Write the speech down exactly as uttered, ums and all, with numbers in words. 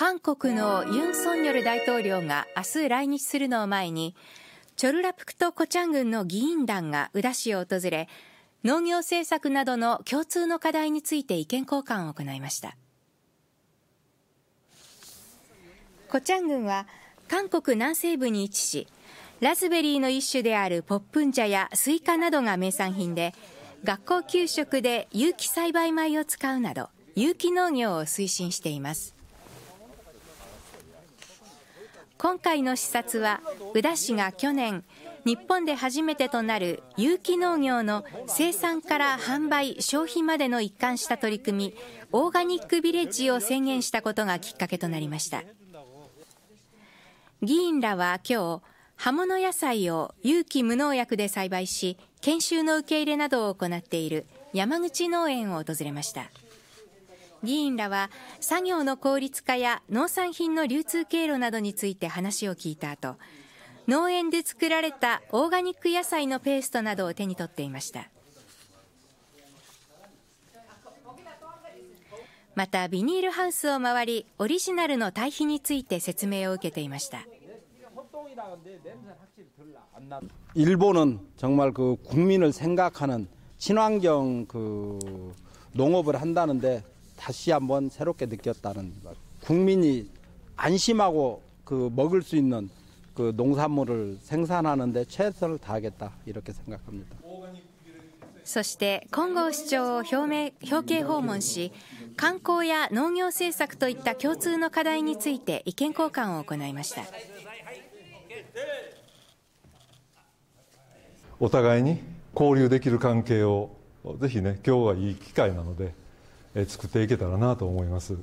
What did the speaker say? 韓国のユン・ソンニョル大統領が明日来日するのを前に、チョルラプクトコチャン郡の議員団が宇陀市を訪れ、農業政策などの共通の課題について意見交換を行いました。コチャン郡は韓国南西部に位置し、ラズベリーの一種であるポップン茶やスイカなどが名産品で、学校給食で有機栽培米を使うなど有機農業を推進しています。今回の視察は宇陀市が去年日本で初めてとなる有機農業の生産から販売消費までの一貫した取り組みオーガニックビレッジを宣言したことがきっかけとなりました。議員らは今日葉物野菜を有機無農薬で栽培し研修の受け入れなどを行っている山口農園を訪れました。議員らは作業の効率化や農産品の流通経路などについて話を聞いた後、農園で作られたオーガニック野菜のペーストなどを手に取っていました。またビニールハウスを回りオリジナルの堆肥について説明を受けていました。日本は정말그국민을생각하는친환경그농업을한다는데다시한번새롭게느꼈다는국민이안심하고그먹을수있는그농산물을생산하는데최선을다하겠다이렇게생각합니다。そして金剛市長を表明表敬訪問し、観光や農業政策といった共通の課題について意見交換を行いました。お互いに交流できる関係をぜひね、今日はいい機会なので作っていけたらなと思います。